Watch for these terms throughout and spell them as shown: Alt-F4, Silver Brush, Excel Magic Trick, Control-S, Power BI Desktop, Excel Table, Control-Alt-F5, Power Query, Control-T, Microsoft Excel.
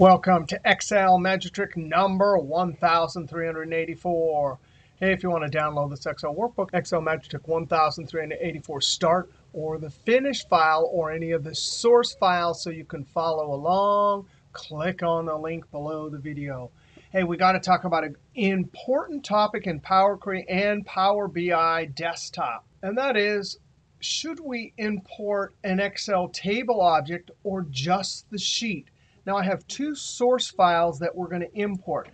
Welcome to Excel Magic Trick number 1384. Hey, if you want to download this Excel workbook, Excel Magic Trick 1384 start or the finished file or any of the source files so you can follow along, click on the link below the video. Hey, we got to talk about an important topic in Power Query and Power BI Desktop, and that is, should we import an Excel table object or just the sheet? Now, I have two source files that we're going to import.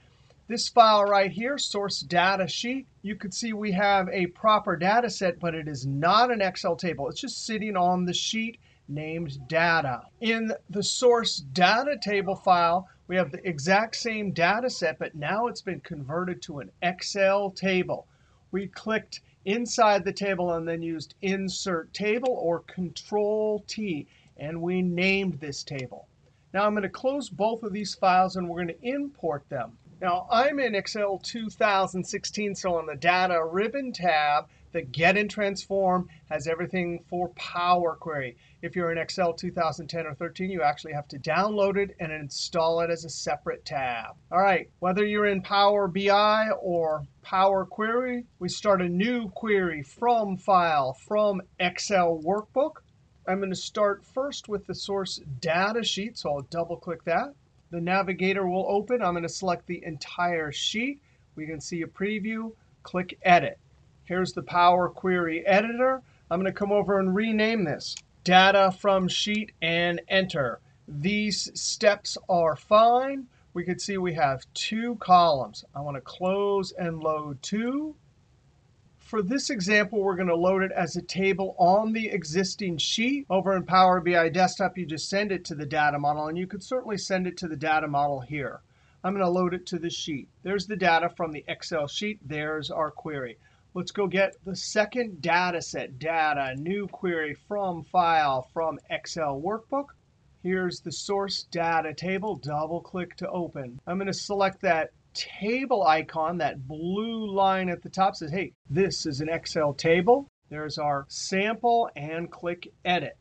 This file right here, source data sheet, you can see we have a proper data set, but it is not an Excel table. It's just sitting on the sheet named data. In the source data table file, we have the exact same data set, but now it's been converted to an Excel table. We clicked inside the table and then used Insert Table or Control-T, and we named this table. Now, I'm going to close both of these files, and we're going to import them. Now, I'm in Excel 2016, so on the Data Ribbon tab, the Get and Transform has everything for Power Query. If you're in Excel 2010 or 13, you actually have to download it and install it as a separate tab. All right, whether you're in Power BI or Power Query, we start a new query from file from Excel workbook. I'm going to start first with the source data sheet, so I'll double-click that. The navigator will open. I'm going to select the entire sheet. We can see a preview. Click Edit. Here's the Power Query editor. I'm going to come over and rename this Data from Sheet and Enter. These steps are fine. We can see we have two columns. I want to close and load two. For this example, we're going to load it as a table on the existing sheet. Over in Power BI Desktop, you just send it to the data model, and you could certainly send it to the data model here. I'm going to load it to the sheet. There's the data from the Excel sheet. There's our query. Let's go get the second data set, data, new query from file from Excel workbook. Here's the source data table. Double-click to open. I'm going to select that table icon. That blue line at the top says, hey, this is an Excel table. There's our sample, and click Edit.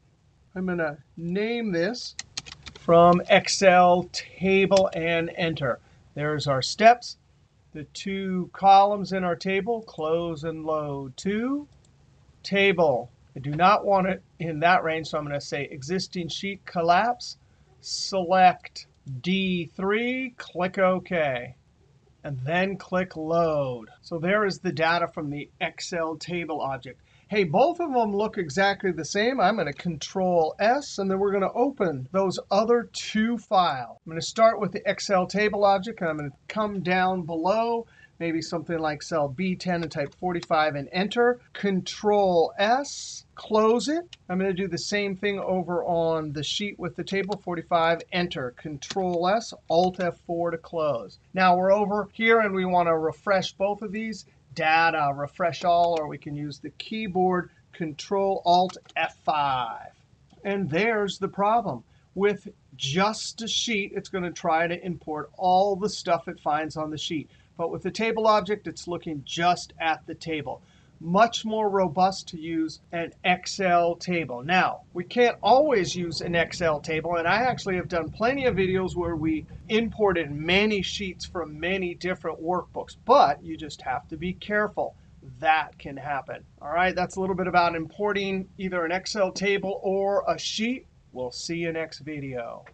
I'm going to name this from Excel table and Enter. There's our steps, the two columns in our table, close and load to table. I do not want it in that range, so I'm going to say existing sheet collapse, select D3, click OK. And then click Load. So there is the data from the Excel table object. Hey, both of them look exactly the same. I'm going to Control-S, and then we're going to open those other two files. I'm going to start with the Excel table object, and I'm going to come down below, maybe something like cell B10, and type 45 and Enter. Control-S, close it. I'm going to do the same thing over on the sheet with the table, 45, Enter. Control-S, Alt-F4 to close. Now we're over here, and we want to refresh both of these. Data, refresh all, or we can use the keyboard, Control-Alt-F5. And there's the problem. With just a sheet, it's going to try to import all the stuff it finds on the sheet. But with the table object, it's looking just at the table. Much more robust to use an Excel table. Now, we can't always use an Excel table. And I actually have done plenty of videos where we imported many sheets from many different workbooks. But you just have to be careful. That can happen. All right, that's a little bit about importing either an Excel table or a sheet. We'll see you next video.